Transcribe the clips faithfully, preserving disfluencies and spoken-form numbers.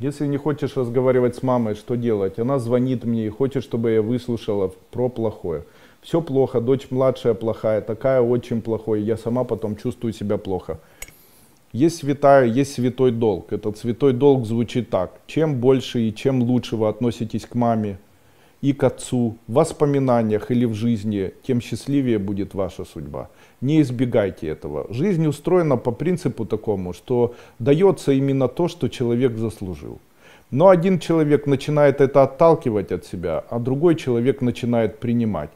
Если не хочешь разговаривать с мамой, что делать? Она звонит мне и хочет, чтобы я выслушала про плохое. Все плохо, дочь младшая плохая, такая очень плохой, я сама потом чувствую себя плохо. Есть святая, есть святой долг. Этот святой долг звучит так. Чем больше и чем лучше вы относитесь к маме и к отцу в воспоминаниях или в жизни, тем счастливее будет ваша судьба. Не избегайте этого. Жизнь устроена по принципу такому, что дается именно то, что человек заслужил. Но один человек начинает это отталкивать от себя, а другой человек начинает принимать.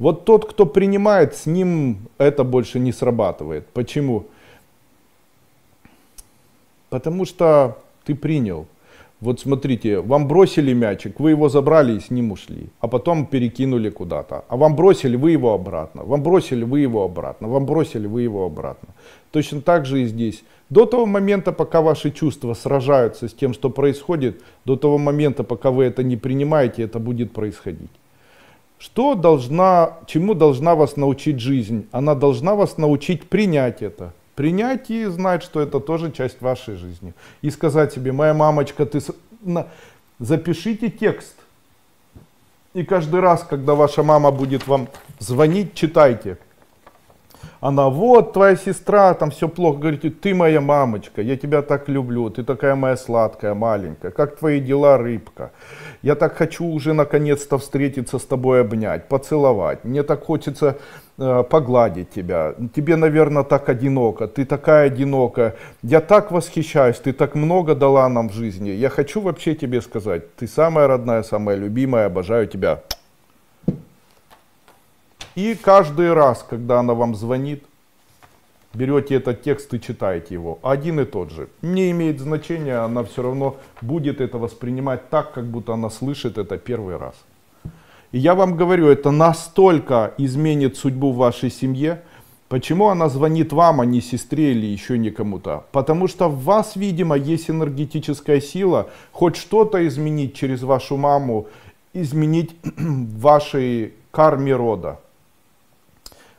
Вот тот, кто принимает, с ним это больше не срабатывает. Почему? Потому что ты принял. Вот смотрите, вам бросили мячик, вы его забрали и с ним ушли, а потом перекинули куда-то. А вам бросили, вы его обратно, вам бросили, вы его обратно, вам бросили, вы его обратно. Точно так же и здесь. До того момента, пока ваши чувства сражаются с тем, что происходит, до того момента, пока вы это не принимаете, это будет происходить. Что должна, чему должна вас научить жизнь? Она должна вас научить принять это. Принять и знать, что это тоже часть вашей жизни. И сказать себе: моя мамочка, ты... Запишите текст. И каждый раз, когда ваша мама будет вам звонить, читайте. Она: вот твоя сестра, там все плохо. Говорите: ты моя мамочка, я тебя так люблю, ты такая моя сладкая, маленькая. Как твои дела, рыбка? Я так хочу уже наконец-то встретиться с тобой, обнять, поцеловать. Мне так хочется э, погладить тебя. Тебе, наверное, так одиноко, ты такая одинокая. Я так восхищаюсь, ты так много дала нам в жизни. Я хочу вообще тебе сказать: ты самая родная, самая любимая, обожаю тебя. И каждый раз, когда она вам звонит, берете этот текст и читаете его. Один и тот же. Не имеет значения, она все равно будет это воспринимать так, как будто она слышит это первый раз. И я вам говорю, это настолько изменит судьбу в вашей семье. Почему она звонит вам, а не сестре или еще не кому-то? Потому что в вас, видимо, есть энергетическая сила хоть что-то изменить через вашу маму, изменить в вашей карме рода.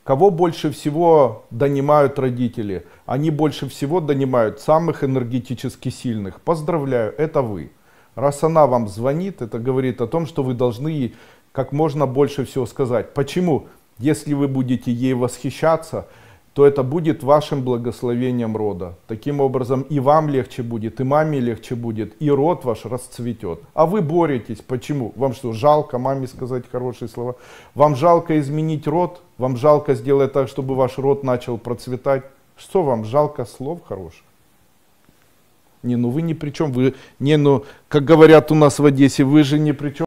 Кого больше всего донимают родители? Они больше всего донимают самых энергетически сильных. Поздравляю, это вы. Раз она вам звонит, это говорит о том, что вы должны как можно больше всего сказать. Почему? Если вы будете ей восхищаться, то это будет вашим благословением рода. Таким образом, и вам легче будет, и маме легче будет, и род ваш расцветет. А вы боретесь. Почему? Вам что, жалко маме сказать хорошие слова? Вам жалко изменить род? Вам жалко сделать так, чтобы ваш род начал процветать? Что вам жалко слов хороших? Не, ну вы ни при чем. Вы, не, ну, как говорят у нас в Одессе, вы же ни при чем.